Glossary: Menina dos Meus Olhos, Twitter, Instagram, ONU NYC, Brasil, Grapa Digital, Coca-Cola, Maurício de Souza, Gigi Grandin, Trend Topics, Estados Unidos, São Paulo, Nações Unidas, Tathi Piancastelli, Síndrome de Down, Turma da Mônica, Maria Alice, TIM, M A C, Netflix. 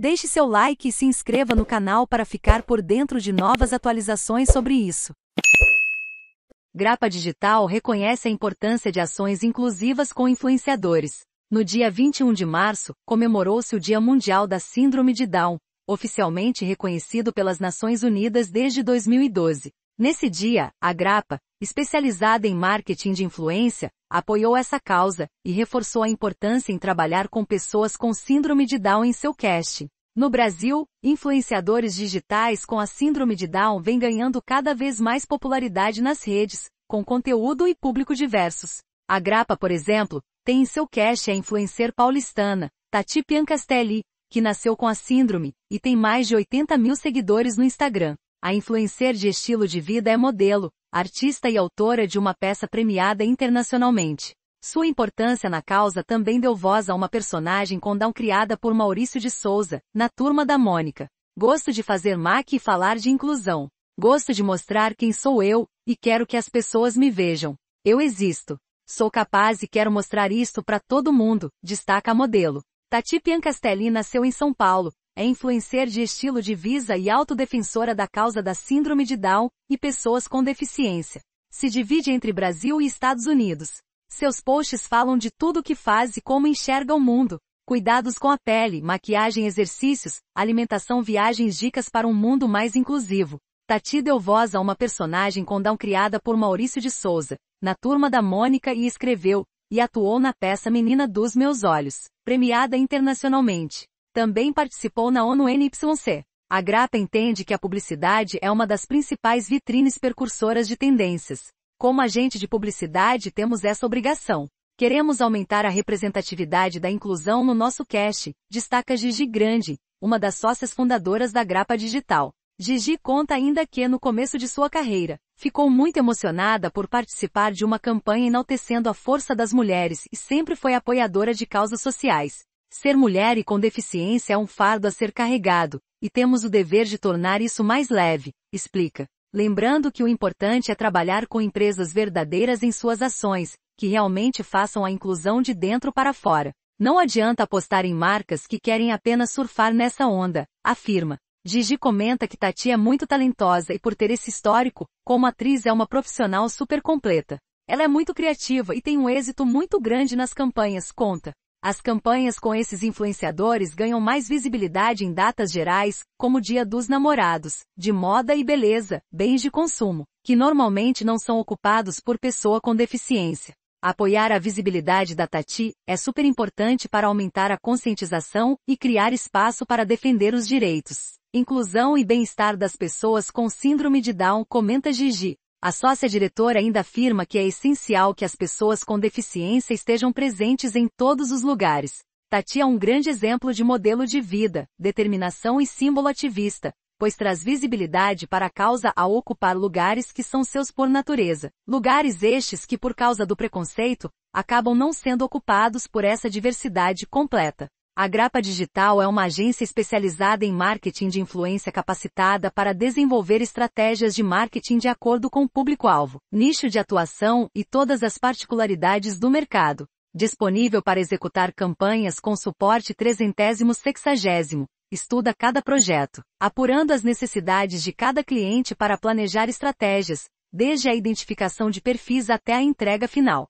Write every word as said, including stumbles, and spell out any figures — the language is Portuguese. Deixe seu like e se inscreva no canal para ficar por dentro de novas atualizações sobre isso. Grapa Digital reconhece a importância de ações inclusivas com influenciadores. No dia vinte e um de março, comemorou-se o Dia Mundial da Síndrome de Down, oficialmente reconhecido pelas Nações Unidas desde dois mil e doze. Nesse dia, a Grapa, especializada em marketing de influência, apoiou essa causa e reforçou a importância em trabalhar com pessoas com síndrome de Down em seu casting. No Brasil, influenciadores digitais com a síndrome de Down vêm ganhando cada vez mais popularidade nas redes, com conteúdo e público diversos. A Grapa, por exemplo, tem em seu casting a influencer paulistana, Tathi Piancastelli, que nasceu com a síndrome e tem mais de oitenta mil seguidores no Instagram. A influencer de estilo de vida é modelo, artista e autora de uma peça premiada internacionalmente. Sua importância na causa também deu voz a uma personagem com Down criada por Maurício de Souza, na Turma da Mônica. Gosto de fazer M A C e falar de inclusão. Gosto de mostrar quem sou eu, e quero que as pessoas me vejam. Eu existo. Sou capaz e quero mostrar isto para todo mundo, destaca a modelo. Tathi Piancastelli nasceu em São Paulo. É influencer de estilo de vida e autodefensora da causa da síndrome de Down e pessoas com deficiência. Se divide entre Brasil e Estados Unidos. Seus posts falam de tudo o que faz e como enxerga o mundo. Cuidados com a pele, maquiagem, exercícios, alimentação, viagens, dicas para um mundo mais inclusivo. Tathi deu voz a uma personagem com Down criada por Maurício de Souza, na Turma da Mônica, e escreveu e atuou na peça Menina dos Meus Olhos, premiada internacionalmente. Também participou na ONU N Y C. A Grapa entende que a publicidade é uma das principais vitrines precursoras de tendências. Como agente de publicidade, temos essa obrigação. Queremos aumentar a representatividade da inclusão no nosso casting, destaca Gigi Grandin, uma das sócias fundadoras da Grapa Digital. Gigi conta ainda que, no começo de sua carreira, ficou muito emocionada por participar de uma campanha enaltecendo a força das mulheres e sempre foi apoiadora de causas sociais. Ser mulher e com deficiência é um fardo a ser carregado, e temos o dever de tornar isso mais leve, explica. Lembrando que o importante é trabalhar com empresas verdadeiras em suas ações, que realmente façam a inclusão de dentro para fora. Não adianta apostar em marcas que querem apenas surfar nessa onda, afirma. Gigi comenta que Tathi é muito talentosa e, por ter esse histórico, como atriz é uma profissional super completa. Ela é muito criativa e tem um êxito muito grande nas campanhas, conta. As campanhas com esses influenciadores ganham mais visibilidade em datas gerais, como o Dia dos Namorados, de moda e beleza, bens de consumo, que normalmente não são ocupados por pessoa com deficiência. Apoiar a visibilidade da Tathi é super importante para aumentar a conscientização e criar espaço para defender os direitos, inclusão e bem-estar das pessoas com síndrome de Down, comenta Gigi. A sócia-diretora ainda afirma que é essencial que as pessoas com deficiência estejam presentes em todos os lugares. Tathi é um grande exemplo de modelo de vida, determinação e símbolo ativista, pois traz visibilidade para a causa ao ocupar lugares que são seus por natureza. Lugares estes que, por causa do preconceito, acabam não sendo ocupados por essa diversidade completa. A Grapa Digital é uma agência especializada em marketing de influência capacitada para desenvolver estratégias de marketing de acordo com o público-alvo, nicho de atuação e todas as particularidades do mercado. Disponível para executar campanhas com suporte trezentos e sessenta, estuda cada projeto, apurando as necessidades de cada cliente para planejar estratégias, desde a identificação de perfis até a entrega final.